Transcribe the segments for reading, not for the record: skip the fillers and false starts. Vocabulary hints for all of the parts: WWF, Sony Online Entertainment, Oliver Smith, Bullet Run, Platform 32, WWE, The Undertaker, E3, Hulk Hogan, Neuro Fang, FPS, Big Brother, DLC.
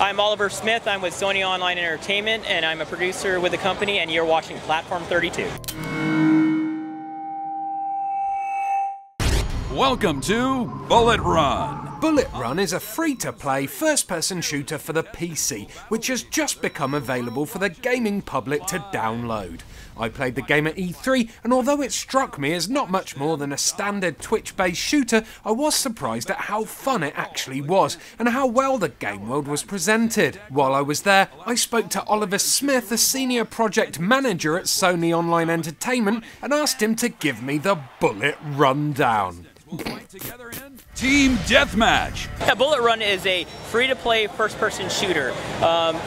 I'm Oliver Smith, I'm with Sony Online Entertainment, and I'm a producer with the company, and you're watching Platform 32. Welcome to Bullet Run. Bullet Run is a free-to-play first-person shooter for the PC, which has just become available for the gaming public to download. I played the game at E3, and although it struck me as not much more than a standard Twitch-based shooter, I was surprised at how fun it actually was, and how well the game world was presented. While I was there, I spoke to Oliver Smith, the senior project manager at Sony Online Entertainment, and asked him to give me the bullet rundown. Team Deathmatch. Yeah, Bullet Run is a free-to-play first-person shooter.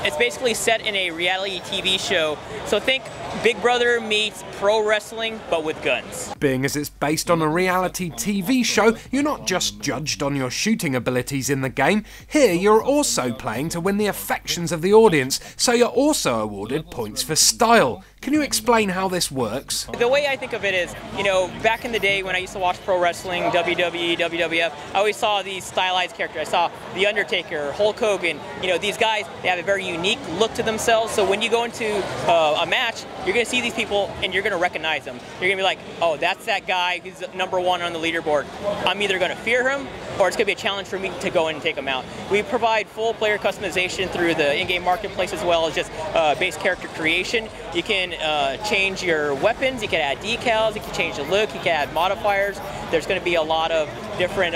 It's basically set in a reality TV show, so think Big Brother meets pro wrestling, but with guns. Being as it's based on a reality TV show, you're not just judged on your shooting abilities in the game. Here, you're also playing to win the affections of the audience, so you're also awarded points for style. Can you explain how this works? The way I think of it is, you know, back in the day when I used to watch pro wrestling, WWE, WWF, I always saw these stylized characters. I saw The Undertaker, Hulk Hogan, you know, these guys, they have a very unique look to themselves. So when you go into a match, you're going to see these people and you're going to recognize them. You're going to be like, oh, that's that guy who's number one on the leaderboard. I'm either going to fear him or it's going to be a challenge for me to go in and take him out. We provide full player customization through the in-game marketplace as well as just base character creation. You can change your weapons, you can add decals, you can change the look, you can add modifiers. There's going to be a lot of different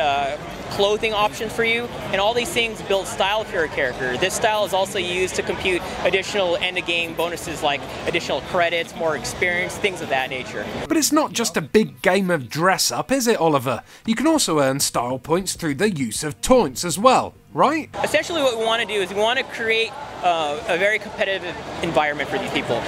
clothing options for you, and all these things build style for your character. This style is also used to compute additional end-of-game bonuses like additional credits, more experience, things of that nature. But it's not just a big game of dress-up, is it, Oliver? You can also earn style points through the use of taunts as well, right? Essentially what we want to do is we want to create a very competitive environment for these people.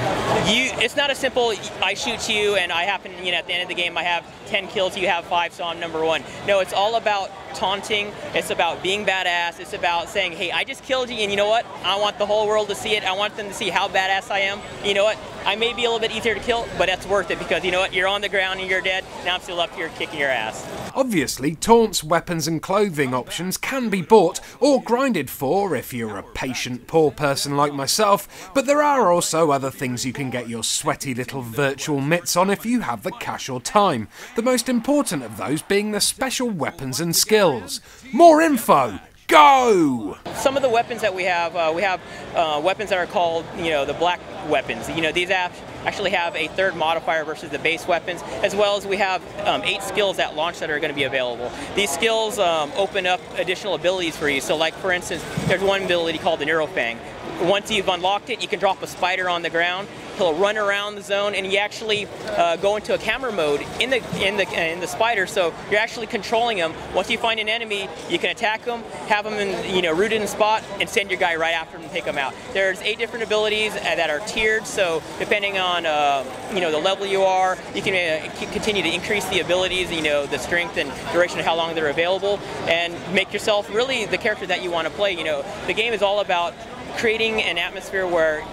It's not a simple, I shoot you and I happen, you know, at the end of the game I have 10 kills, you have 5, so I'm number one. No, it's all about taunting, it's about being badass, it's about saying, hey, I just killed you and you know what, I want the whole world to see it, I want them to see how badass I am. You know what, I may be a little bit easier to kill, but that's worth it because you know what, you're on the ground and you're dead, now I'm still up here kicking your ass. Obviously, taunts, weapons and clothing options can be bought or grinded for if you're a patient poor person like myself, but there are also other things you can get your sweaty little virtual mitts on if you have the cash or time, the most important of those being the special weapons and skills. More info! Go! Some of the weapons that we have weapons that are called, you know, the black weapons. You know, these actually have a third modifier versus the base weapons, as well as we have 8 skills at launch that are going to be available. These skills open up additional abilities for you. So like, for instance, there's one ability called the Neuro Fang. Once you've unlocked it, you can drop a spider on the ground. He'll run around the zone, and you actually go into a camera mode in the spider. So you're actually controlling him. Once you find an enemy, you can attack him, have him in, you know, rooted in spot, and send your guy right after him and take him out. There's 8 different abilities that are tiered. So depending on you know, the level you are, you can continue to increase the abilities, you know, the strength and duration of how long they're available, and make yourself really the character that you want to play. You know, the game is all about creating an atmosphere where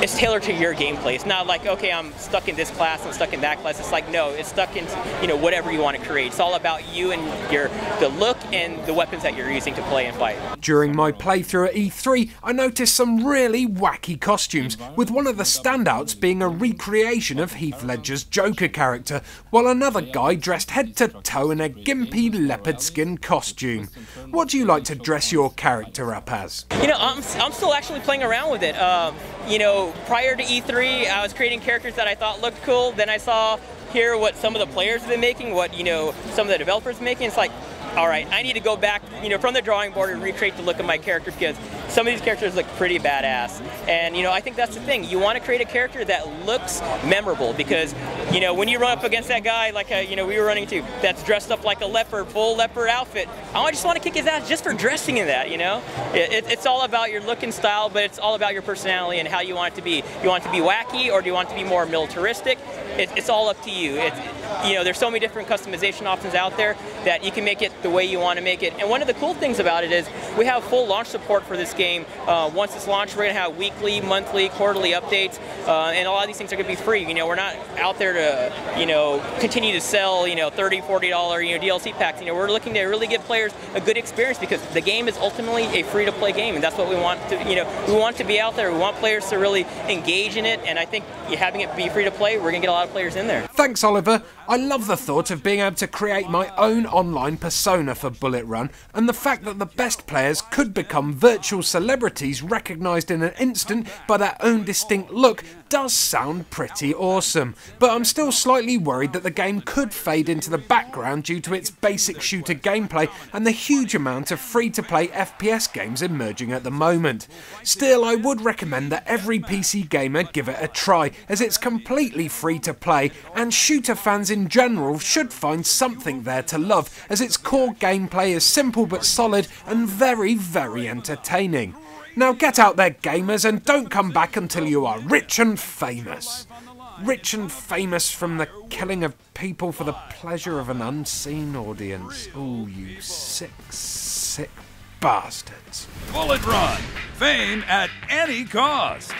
it's tailored to your gameplay. It's not like, okay, I'm stuck in this class, I'm stuck in that class. It's like, no, it's stuck in, you know, whatever you want to create. It's all about you and the look and the weapons that you're using to play and fight. During my playthrough at E3, I noticed some really wacky costumes, with one of the standouts being a recreation of Heath Ledger's Joker character, while another guy dressed head to toe in a gimpy leopard skin costume. What do you like to dress your character up as? You know, I'm still actually playing around with it. You know, prior to E3, I was creating characters that I thought looked cool. Then I saw here what some of the players have been making, what, you know, some of the developers making. It's like, all right, I need to go back, you know, from the drawing board and recreate the look of my character because some of these characters look pretty badass. And, you know, I think that's the thing. You want to create a character that looks memorable because, you know, when you run up against that guy, like, you know, we were running to, that's dressed up like a leopard, full leopard outfit, I just want to kick his ass just for dressing in that, you know? It's all about your look and style, but it's all about your personality and how you want it to be. You want it to be wacky or do you want it to be more militaristic? it's all up to you. You know, there's so many different customization options out there that you can make it the way you want to make it. And one of the cool things about it is we have full launch support for this game. Once it's launched, we're going to have weekly, monthly, quarterly updates, and a lot of these things are going to be free. You know, we're not out there to, you know, continue to sell, you know, $30, $40, you know, DLC packs. You know, we're looking to really give players a good experience because the game is ultimately a free-to-play game, and that's what we want to, you know, we want to be out there. We want players to really engage in it, and I think having it be free-to-play, we're going to get a lot of players in there. Thanks, Oliver. I love the thought of being able to create my own online persona for Bullet Run, and the fact that the best players could become virtual celebrities recognised in an instant by their own distinct look does sound pretty awesome. But I'm still slightly worried that the game could fade into the background due to its basic shooter gameplay and the huge amount of free-to-play FPS games emerging at the moment. Still, I would recommend that every PC gamer give it a try, as it's completely free to play, and shooter fans in general should find something there to love, as its core gameplay is simple but solid and very, very entertaining. Now get out there, gamers, and don't come back until you are rich and famous. Rich and famous from the killing of people for the pleasure of an unseen audience. Oh, you sick, sick bastards. Bullet Run. Fame at any cost.